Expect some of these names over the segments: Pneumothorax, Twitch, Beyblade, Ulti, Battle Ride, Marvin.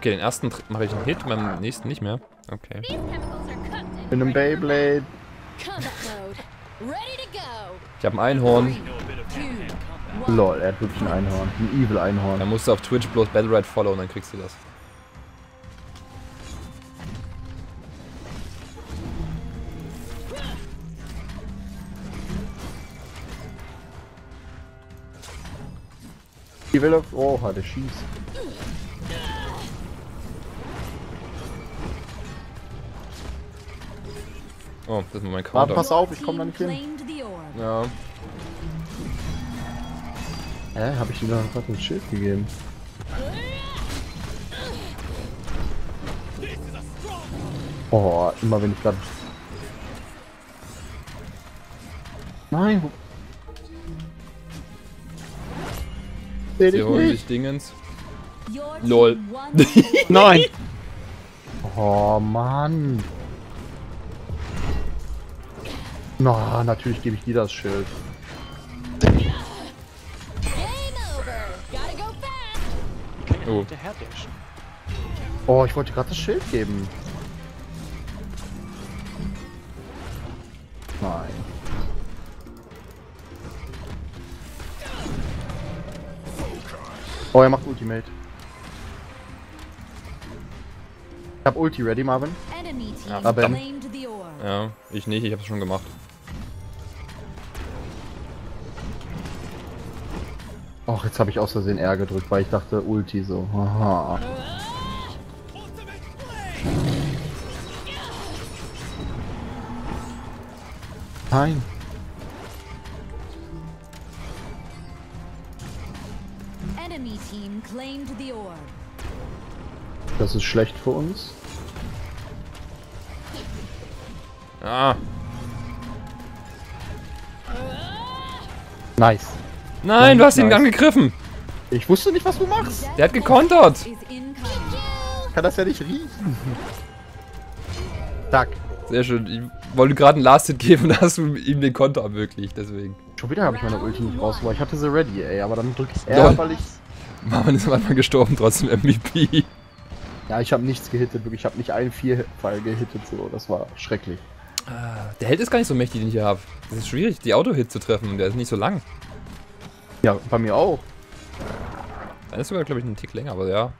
Okay, den ersten mache ich einen Hit, beim nächsten nicht mehr. Okay. In einem Beyblade. Ich habe ein Einhorn. Lol, er hat wirklich ein Einhorn. Ein Evil Einhorn. Dann musst du auf Twitch bloß Battle Ride followen, dann kriegst du das. Ich will auf... Oh, der schießt. Oh, das ist mein Counter. Ah, pass auf, ich komme da nicht hin. Ja. Hä, hab ich ihm doch gerade ein Schild gegeben? Oh, immer wenn ich gerade... Nein, wo... Sie holen sich Dingens. LOL. Nein! Oh Mann. Na, natürlich gebe ich dir das Schild. Oh. Oh, ich wollte gerade das Schild geben. Nein. Oh, er macht Ultimate. Ich hab Ulti ready, Marvin. Ja, Marvin. Ja, ich nicht, ich hab's schon gemacht. Och, jetzt habe ich aus Versehen R gedrückt, weil ich dachte Ulti so. Aha. Nein. Das ist schlecht für uns. Ah. Nice. Nein, du hast ihn angegriffen. Ich wusste nicht, was du machst. Der hat gekontert. Ich kann das ja nicht riechen. Zack. Sehr schön. Ich wollte gerade einen Last-Hit geben und hast du ihm den Konter ermöglicht, deswegen. Schon wieder habe ich meine Ulti nicht rausgeholt. Ich hatte sie ready, ey, aber dann drückt er, weil ich... Marvin ist am Anfang gestorben, trotzdem MVP. Ja, ich habe nichts gehittet, wirklich. Ich habe nicht einen Vierfall gehittet, so. Das war schrecklich. Der Held ist gar nicht so mächtig, den ich hier habe. Es ist schwierig, die Auto-Hit zu treffen. Der ist nicht so lang. Ja, bei mir auch. Dann ist sogar, glaube ich, einen Tick länger, aber ja.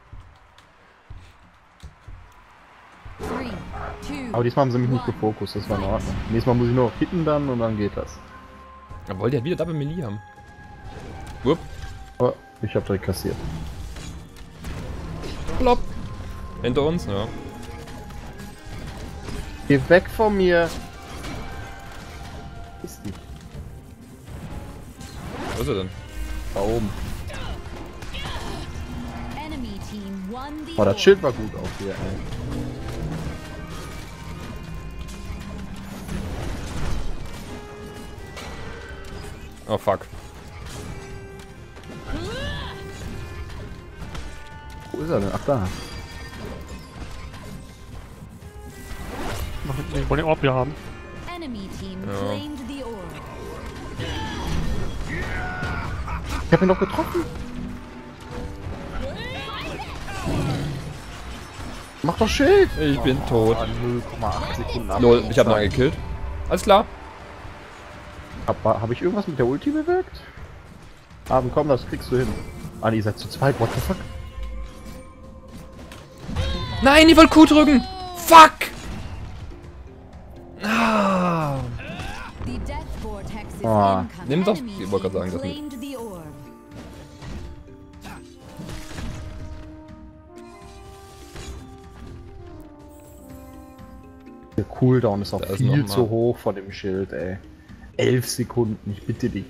Aber diesmal haben sie mich nicht gefokust, das war in Ordnung. Nächstes Mal muss ich nur noch hitten dann und dann geht das. Obwohl, der hat wieder Double Melee haben. Wupp. Aber ich hab direkt kassiert. Plopp. Hinter uns, ja. Geh weg von mir. Ist die. Wo ist er denn? Da oben. Boah, das Schild war gut auf hier, ey. Oh fuck. Wo ist er denn? Ach da. Ich wollte den Orb hier haben. Ja. Ich hab ihn doch getroffen! Mach doch Schild! Ich bin tot. 0,8 Sekunden ab. Lol, ich hab mal gekillt. Alles klar. Hab ich irgendwas mit der Ulti bewirkt? Aber komm, das kriegst du hin. Ah, ihr seid zu zweit, what the fuck? Nein, ich wollte Q drücken! Fuck! Ah. Oh. Nimm doch, ich wollte gerade sagen, das nicht. Der Cooldown ist auch viel zu hoch von dem Schild, ey. 11 Sekunden, ich bitte dich.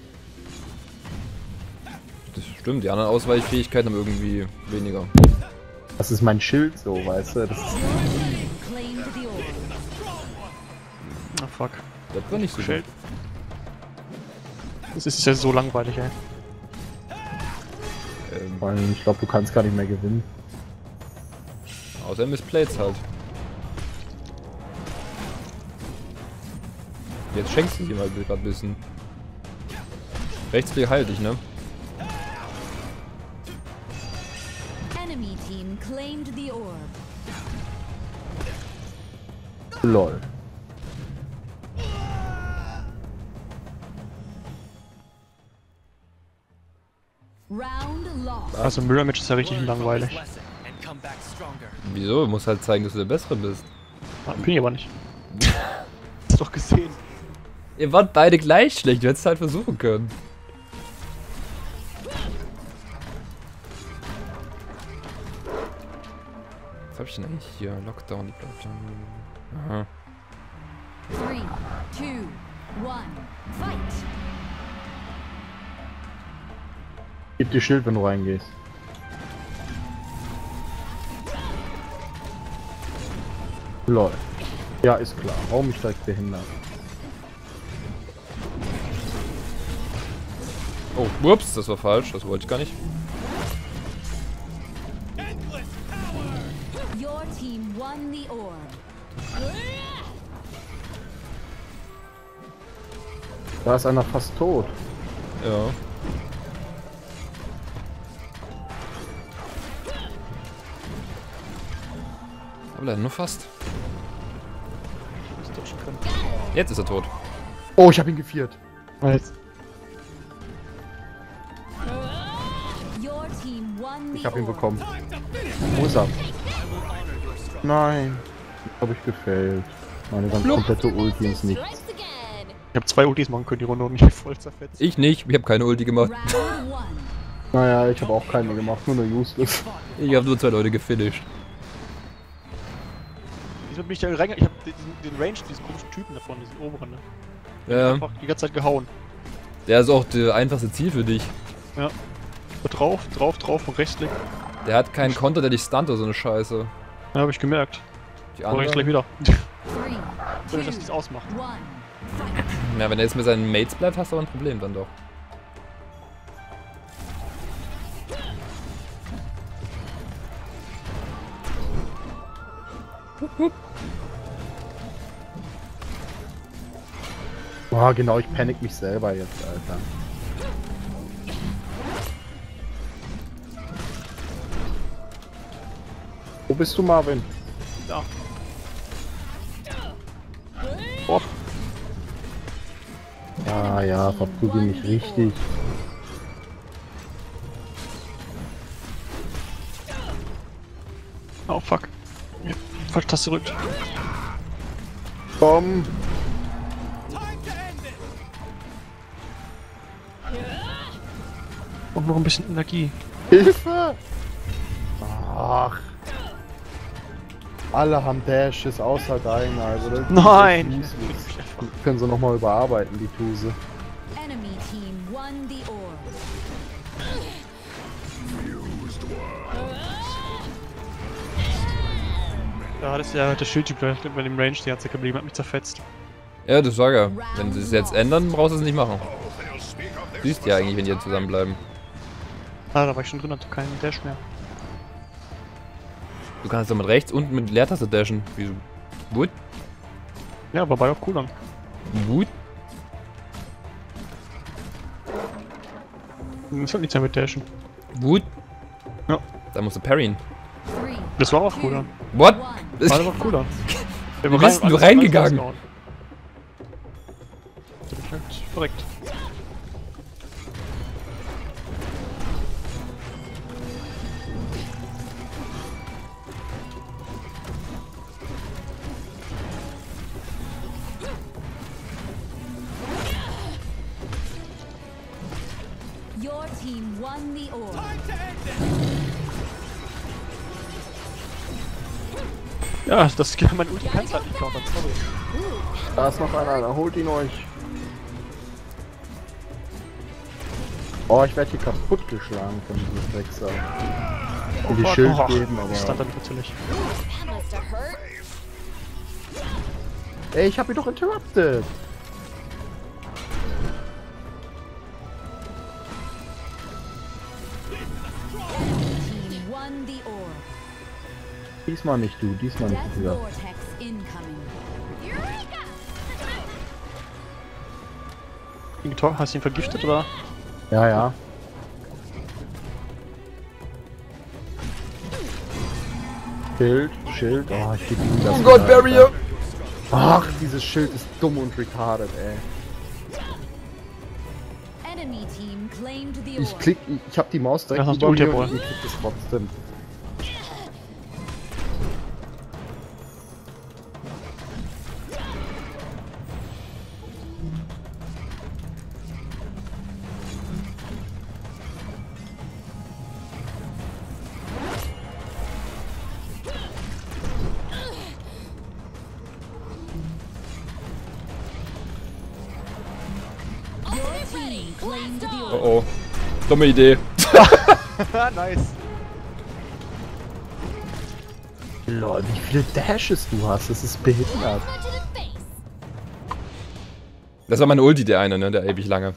Das stimmt, die anderen Ausweichfähigkeiten haben irgendwie weniger. Das ist mein Schild so, weißt du? Das ist... Na fuck. Das war nicht so Schild. Das ist ja so langweilig, ey. Vor allem, ich glaube, du kannst gar nicht mehr gewinnen. Außer Missplays halt. Jetzt schenkst du ihm halt gerade ein bisschen. Rechtsklick heilt dich, ne? claimed the orb. Lol. Also Mirror Match ist ja richtig langweilig. Wieso? Du musst halt zeigen, dass du der Bessere bist. Bin ich aber nicht. Hast doch gesehen. Ihr wart beide gleich schlecht, du hättest halt versuchen können. Was hab ich denn eigentlich hier? Lockdown, die Platten. Aha. 3, 2, 1, fight! Gib dir Schild, wenn du reingehst. Lol. Ja, ist klar. Warum steigt behindert? Oh, ups, das war falsch. Das wollte ich gar nicht. Your team won the orb. Da ist einer fast tot. Ja. Aber nur fast. Jetzt ist er tot. Oh, ich habe ihn geviert. Nice. Ich habe ihn bekommen. Wo ist er? Nein. Habe ich gefällt. Meine ganz komplette Ulti ist nicht. Ich habe 2 Ultis machen können, die Runde und mich voll zerfetzt. Ich nicht. Ich habe keine Ulti gemacht. Naja, ich habe auch keine gemacht. Nur eine useless. Ich habe nur 2 Leute gefinisht. Ich hab den Range, diesen komischen Typen davon, diesen oberen, ne? Ja. Einfach die ganze Zeit gehauen. Der ist auch der einfachste Ziel für dich. Ja. Drauf und rechtsklick. Der hat keinen Konter, der dich stunt oder so eine Scheiße. Ja, hab ich gemerkt. Die andere. Rechtsklick wieder. Soll ich das nicht ausmachen? Ja, wenn er jetzt mit seinen Mates bleibt, hast du aber ein Problem dann doch. Boah, genau, ich panik mich selber jetzt, Alter. Wo bist du, Marvin? Da. Boah. Ah ja, verprügel mich richtig. Oh fuck. Falsch-Taste gerückt. Komm. Und noch ein bisschen Energie. Hilfe! Ach. Alle haben Dashes außer deiner. Also das nein! Das können sie nochmal überarbeiten, die Tuse. Da hat es ja der Schildtyp bei dem Range, die hat sich geblieben, hat mich zerfetzt. Ja, das sag ja. Wenn sie es jetzt ändern, brauchst du es nicht machen. Siehst ja eigentlich, wenn die jetzt zusammenbleiben. Ah, da war ich schon drin, hatte keinen Dash mehr. Du kannst ja mit rechts unten mit Leertaste dashen. Wieso? Gut? Ja, aber bei auch cool dann. Gut? Das wird nichts mehr mit dashen. Gut? Ja. Dann musst du parryen. Das war auch cool dann. What? Das war doch cooler. Wir bist nur reingegangen. Korrekt. Your team won the orb. Ja, das kann man Ulti kannst halt nicht kontern, sorry. Da ist noch einer, holt ihn euch. Oh, ich werde hier kaputt geschlagen von diesem Wechsel. Oh, die Schild geben, aber. Ich stand da natürlich. Ey, ich hab ihn doch interrupted. Diesmal nicht du, ja. Hast du ihn vergiftet, oder? Ja, ja. Schild, Schild. Oh, ich gebe ihm das. Oh Gott, Barrier! Ach, dieses Schild ist dumm und retarded, ey. Ich hab die Maus direkt über mir und ich krieg das trotzdem. Oh oh. Dumme Idee. Nice. Lol, wie viele Dashes du hast, das ist behindert. Das war meine Ulti, der eine, ne? Der ewig lange.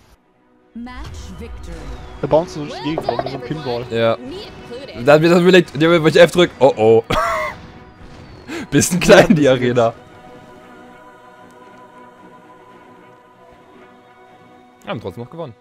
Da bounced du durch die Gegend, mit so einem Pinball. Ja. Da hat mir das überlegt, wenn ich F drück. Oh oh. Bisschen klein, ja, die Arena. Haben trotzdem noch gewonnen.